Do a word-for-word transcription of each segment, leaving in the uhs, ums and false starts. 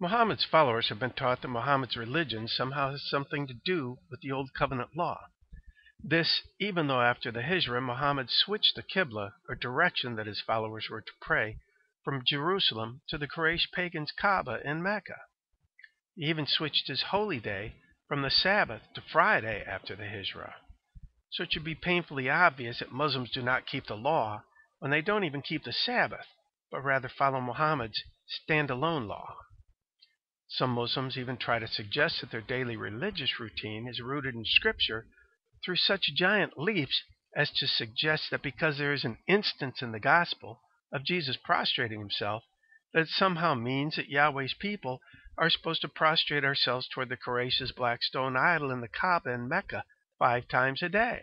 Muhammad's followers have been taught that Muhammad's religion somehow has something to do with the Old Covenant law. This, even though after the Hijra, Muhammad switched the Qibla, or direction that his followers were to pray, from Jerusalem to the Quraysh pagans' Kaaba in Mecca. He even switched his holy day from the Sabbath to Friday after the Hijra. So it should be painfully obvious that Muslims do not keep the law when they don't even keep the Sabbath, but rather follow Muhammad's standalone law. Some Muslims even try to suggest that their daily religious routine is rooted in Scripture through such giant leaps as to suggest that because there is an instance in the Gospel of Jesus prostrating himself, that it somehow means that Yahweh's people are supposed to prostrate ourselves toward the Quraysh's black stone idol in the Kaaba in Mecca five times a day.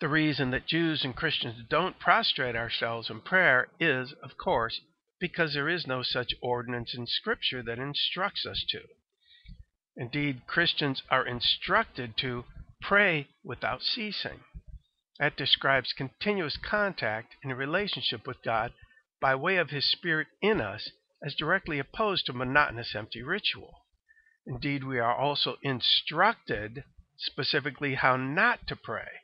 The reason that Jews and Christians don't prostrate ourselves in prayer is, of course, because there is no such ordinance in Scripture that instructs us to. Indeed, Christians are instructed to pray without ceasing. That describes continuous contact and relationship with God by way of His Spirit in us, as directly opposed to monotonous empty ritual. Indeed, we are also instructed specifically how not to pray.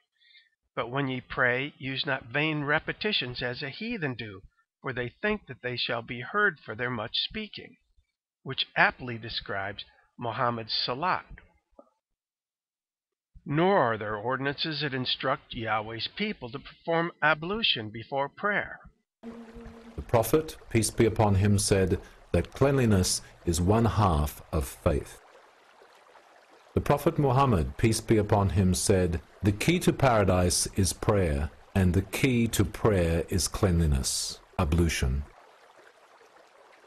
But when ye pray, use not vain repetitions as the heathen do, for they think that they shall be heard for their much speaking, which aptly describes Muhammad's Salat. Nor are there ordinances that instruct Yahweh's people to perform ablution before prayer. The Prophet, peace be upon him, said that cleanliness is one half of faith. The Prophet Muhammad, peace be upon him, said, "The key to paradise is prayer, and the key to prayer is cleanliness, ablution."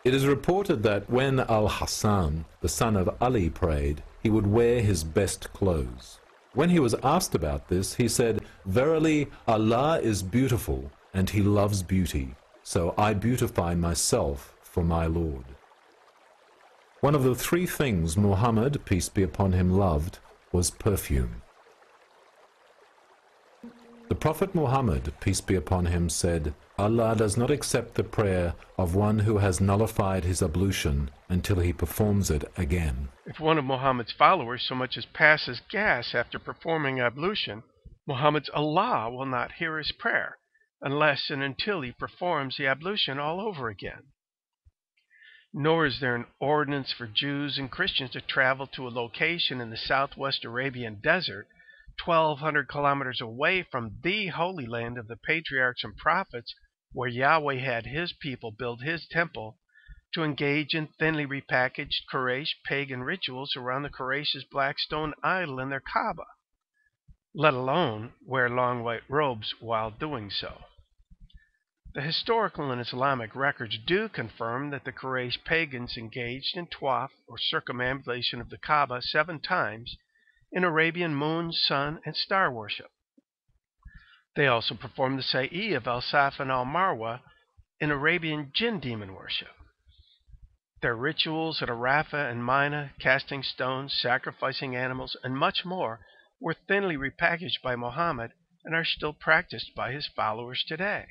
It is reported that when Al-Hasan, the son of Ali, prayed, he would wear his best clothes. When he was asked about this, he said, "Verily, Allah is beautiful, and He loves beauty, so I beautify myself for my Lord." One of the three things Muhammad, peace be upon him, loved was perfume. The Prophet Muhammad, peace be upon him, said, "Allah does not accept the prayer of one who has nullified his ablution until he performs it again." If one of Muhammad's followers so much as passes gas after performing ablution, Muhammad's Allah will not hear his prayer, unless and until he performs the ablution all over again. Nor is there an ordinance for Jews and Christians to travel to a location in the southwest Arabian desert, twelve hundred kilometers away from the holy land of the patriarchs and prophets, where Yahweh had his people build his temple, to engage in thinly repackaged Quraysh pagan rituals around the Quraysh's black stone idol in their Kaaba, let alone wear long white robes while doing so. The historical and Islamic records do confirm that the Quraysh pagans engaged in tawaf, or circumambulation of the Kaaba, seven times in Arabian moon, sun, and star worship. They also performed the Sa'ee of al-Safa and al-Marwa in Arabian jinn demon worship. Their rituals at Arafa and Mina, casting stones, sacrificing animals, and much more, were thinly repackaged by Muhammad and are still practiced by his followers today.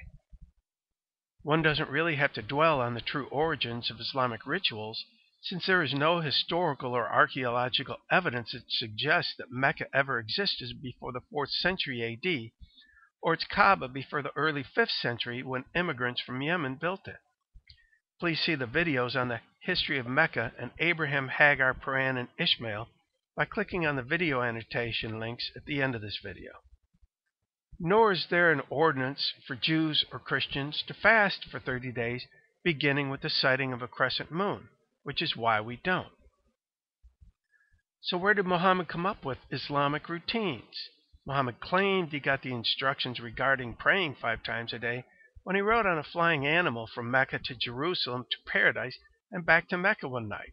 One doesn't really have to dwell on the true origins of Islamic rituals, since there is no historical or archaeological evidence that suggests that Mecca ever existed before the fourth century A D, or its Kaaba before the early fifth century when immigrants from Yemen built it. Please see the videos on the history of Mecca and Abraham, Hagar, Paran, and Ishmael by clicking on the video annotation links at the end of this video. Nor is there an ordinance for Jews or Christians to fast for thirty days, beginning with the sighting of a crescent moon, which is why we don't. So where did Muhammad come up with Islamic routines? Muhammad claimed he got the instructions regarding praying five times a day when he rode on a flying animal from Mecca to Jerusalem to paradise and back to Mecca one night.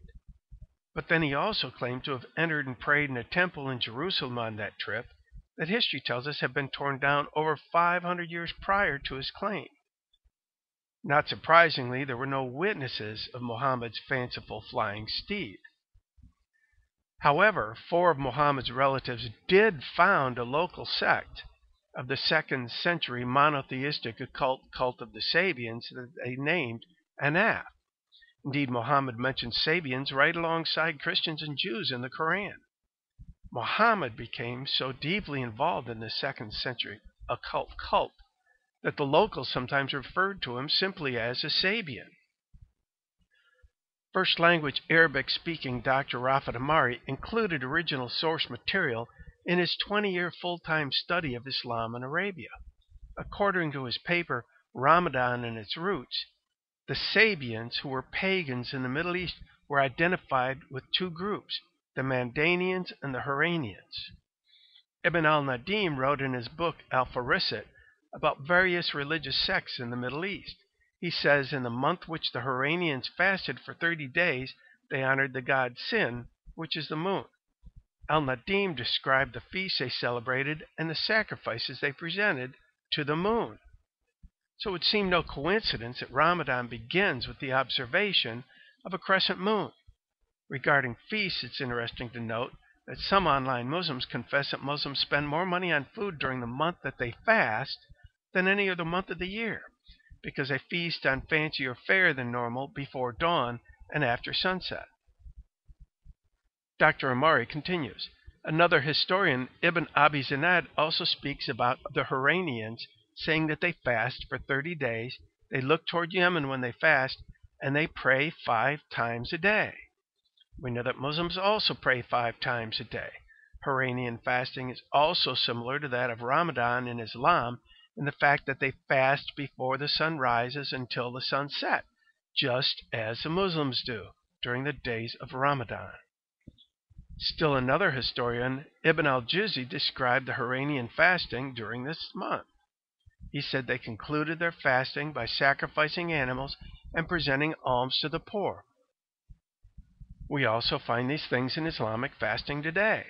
But then he also claimed to have entered and prayed in a temple in Jerusalem on that trip, that history tells us had been torn down over five hundred years prior to his claim. Not surprisingly, there were no witnesses of Muhammad's fanciful flying steed. However, four of Muhammad's relatives did found a local sect of the second century monotheistic occult cult of the Sabians that they named Anaf, Indeed, Muhammad mentions Sabians right alongside Christians and Jews in the Quran. Muhammad became so deeply involved in the second century occult cult that the locals sometimes referred to him simply as a Sabian. First language Arabic-speaking Doctor Rafat Amari included original source material in his twenty-year full-time study of Islam in Arabia. According to his paper, Ramadan and its Roots, the Sabians, who were pagans in the Middle East, were identified with two groups, the Mandaeans and the Harranians. Ibn al-Nadim wrote in his book Al-Fihrist about various religious sects in the Middle East. He says, in the month which the Harranians fasted for thirty days, they honored the god Sin, which is the moon. Al-Nadim described the feasts they celebrated and the sacrifices they presented to the moon. So it seemed no coincidence that Ramadan begins with the observation of a crescent moon. Regarding feasts, it's interesting to note that some online Muslims confess that Muslims spend more money on food during the month that they fast than any other month of the year, because they feast on fancier fare than normal before dawn and after sunset. Doctor Amari continues, another historian, Ibn Abi Zinad, also speaks about the Harranians, saying that they fast for thirty days, they look toward Yemen when they fast, and they pray five times a day. We know that Muslims also pray five times a day. Harranian fasting is also similar to that of Ramadan in Islam in the fact that they fast before the sun rises until the sun set, just as the Muslims do during the days of Ramadan. Still another historian, Ibn al-Juzzi, described the Harranian fasting during this month. He said they concluded their fasting by sacrificing animals and presenting alms to the poor. We also find these things in Islamic fasting today.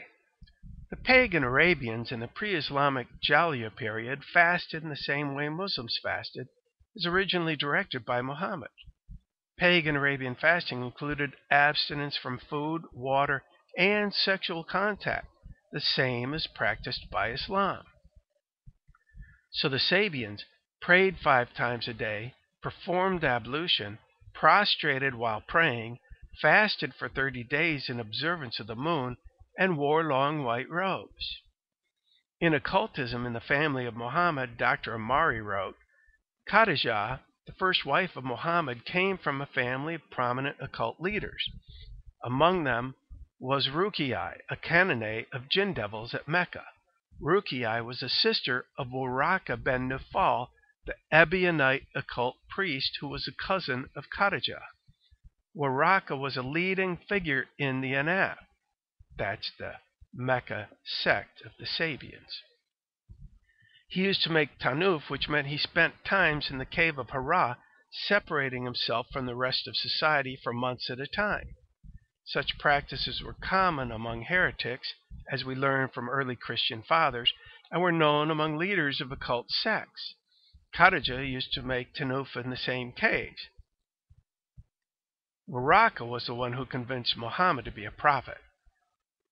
The pagan Arabians in the pre-Islamic Jahiliyyah period fasted in the same way Muslims fasted, as originally directed by Muhammad. Pagan Arabian fasting included abstinence from food, water, and sexual contact, the same as practiced by Islam. So the Sabians prayed five times a day, performed ablution, prostrated while praying, fasted for thirty days in observance of the moon, and wore long white robes. In Occultism in the Family of Muhammad, Doctor Amari wrote, Khadijah, the first wife of Muhammad, came from a family of prominent occult leaders. Among them was Rukiai, a canonate of jinn devils at Mecca. Rukiai was a sister of Waraka ben Nufal, the Ebionite occult priest who was a cousin of Khadijah. Waraka was a leading figure in the Anab. That's the Mecca sect of the Sabians. He used to make Tanuf, which meant he spent times in the cave of Hira, separating himself from the rest of society for months at a time. Such practices were common among heretics, as we learn from early Christian fathers, and were known among leaders of occult sects. Khadijah used to make Tanuf in the same caves. Waraka was the one who convinced Muhammad to be a prophet.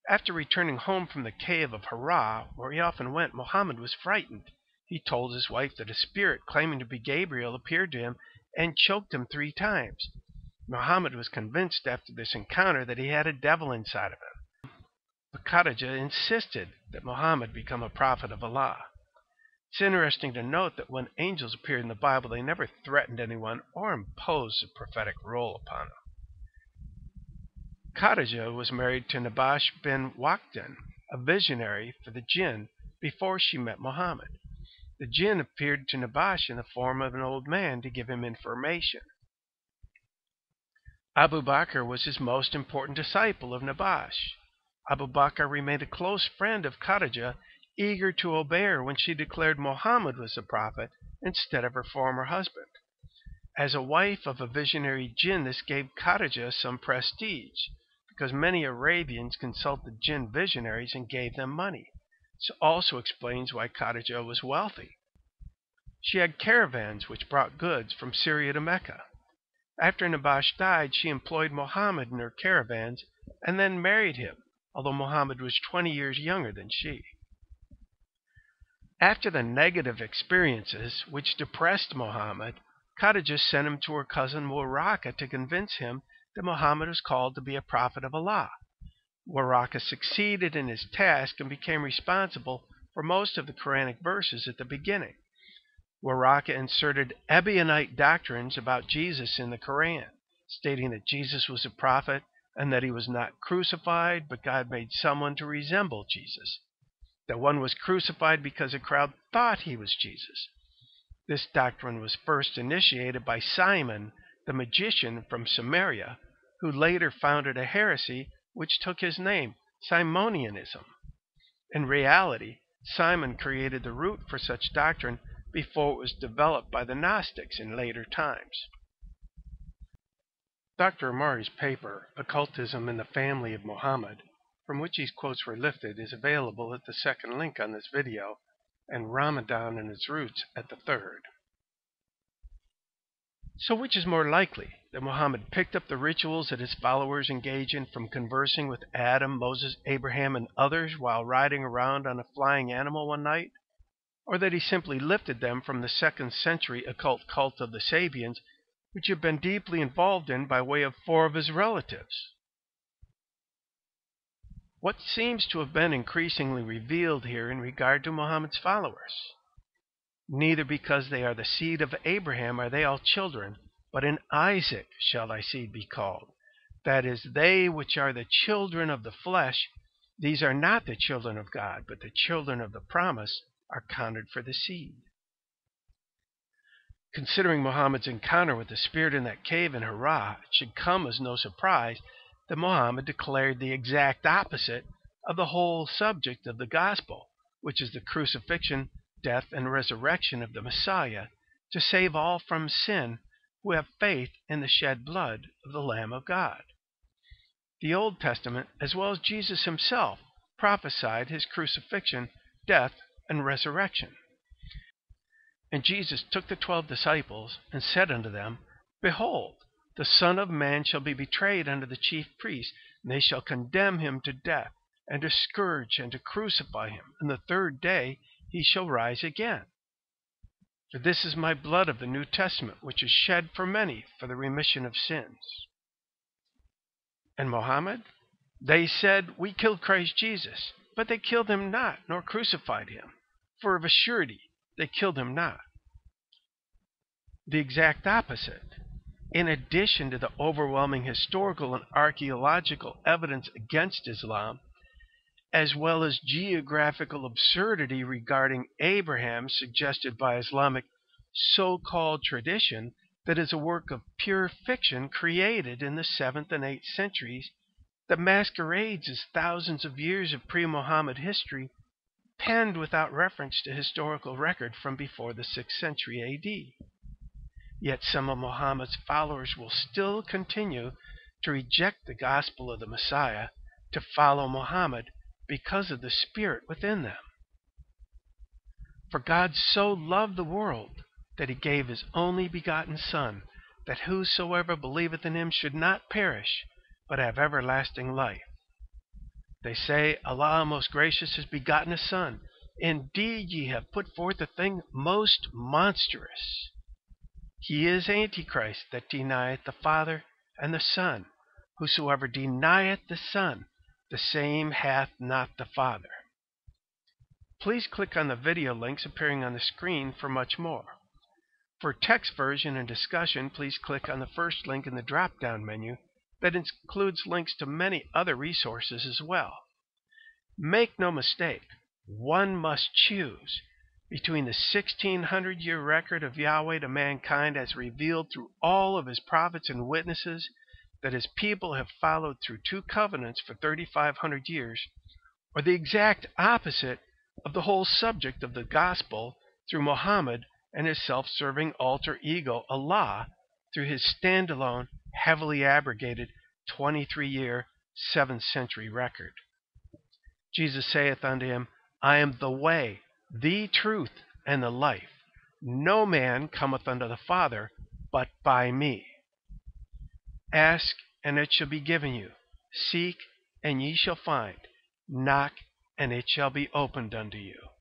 After returning home from the cave of Hira, where he often went, Muhammad was frightened. He told his wife that a spirit claiming to be Gabriel appeared to him and choked him three times. Muhammad was convinced after this encounter that he had a devil inside of him. But Khadijah insisted that Muhammad become a prophet of Allah. It's interesting to note that when angels appeared in the Bible, they never threatened anyone or imposed a prophetic role upon them. Khadijah was married to Nabash bin Waqdan, a visionary for the jinn, before she met Muhammad. The jinn appeared to Nabash in the form of an old man to give him information. Abu Bakr was his most important disciple of Nabash. Abu Bakr remained a close friend of Khadijah, eager to obey her when she declared Muhammad was the prophet instead of her former husband. As a wife of a visionary jinn, this gave Khadijah some prestige, because many Arabians consulted jinn visionaries and gave them money. This also explains why Khadijah was wealthy. She had caravans which brought goods from Syria to Mecca. After Nabash died, she employed Muhammad in her caravans and then married him, although Muhammad was twenty years younger than she. After the negative experiences which depressed Muhammad, Khadijah sent him to her cousin Waraka to convince him that Muhammad was called to be a prophet of Allah. Waraka succeeded in his task and became responsible for most of the Quranic verses at the beginning. Waraka inserted Ebionite doctrines about Jesus in the Quran, stating that Jesus was a prophet and that he was not crucified, but God made someone to resemble Jesus. That one was crucified because a crowd thought he was Jesus. This doctrine was first initiated by Simon, the magician from Samaria, who later founded a heresy which took his name, Simonianism. In reality, Simon created the root for such doctrine before it was developed by the Gnostics in later times. Doctor Amari's paper, Occultism in the Family of Muhammad, from which these quotes were lifted, is available at the second link on this video, and Ramadan and its roots at the third. So which is more likely, that Muhammad picked up the rituals that his followers engage in from conversing with Adam, Moses, Abraham, and others while riding around on a flying animal one night, or that he simply lifted them from the second century occult cult of the Sabians, which he had been deeply involved in by way of four of his relatives? What seems to have been increasingly revealed here in regard to Muhammad's followers? Neither because they are the seed of Abraham are they all children, but in Isaac shall thy seed be called. That is, they which are the children of the flesh, these are not the children of God, but the children of the promise, are counted for the seed. Considering Muhammad's encounter with the spirit in that cave in Hira, it should come as no surprise that Muhammad declared the exact opposite of the whole subject of the gospel, which is the crucifixion, death, and resurrection of the Messiah, to save all from sin who have faith in the shed blood of the Lamb of God. The Old Testament, as well as Jesus himself, prophesied his crucifixion, death, and resurrection. And Jesus took the twelve disciples and said unto them, Behold, the Son of Man shall be betrayed unto the chief priests, and they shall condemn him to death, and to scourge, and to crucify him. And the third day he shall rise again. For this is my blood of the New Testament, which is shed for many for the remission of sins. And Muhammad? They said, We killed Christ Jesus, but they killed him not, nor crucified him. For of a surety they killed him not. The exact opposite. In addition to the overwhelming historical and archaeological evidence against Islam, as well as geographical absurdity regarding Abraham suggested by Islamic so-called tradition that is a work of pure fiction created in the seventh and eighth centuries that masquerades as thousands of years of pre-Muhammad history penned without reference to historical record from before the sixth century A D. Yet some of Muhammad's followers will still continue to reject the gospel of the Messiah, to follow Muhammad because of the spirit within them. For God so loved the world that he gave his only begotten Son, that whosoever believeth in him should not perish, but have everlasting life. They say, Allah most gracious has begotten a son. Indeed ye have put forth a thing most monstrous. He is Antichrist that denieth the Father and the Son. Whosoever denieth the Son, the same hath not the Father. Please click on the video links appearing on the screen for much more. For text version and discussion, please click on the first link in the drop-down menu that includes links to many other resources as well. Make no mistake, one must choose between the sixteen hundred year record of Yahweh to mankind as revealed through all of his prophets and witnesses that his people have followed through two covenants for thirty-five hundred years, or the exact opposite of the whole subject of the gospel through Muhammad and his self-serving alter ego Allah through his standalone, heavily abrogated twenty-three year, seventh century record. Jesus saith unto him, I am the way, the truth, and the life. No man cometh unto the Father, but by me. Ask, and it shall be given you. Seek, and ye shall find. Knock, and it shall be opened unto you.